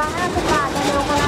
ละ50 บาทเร็วค่ะ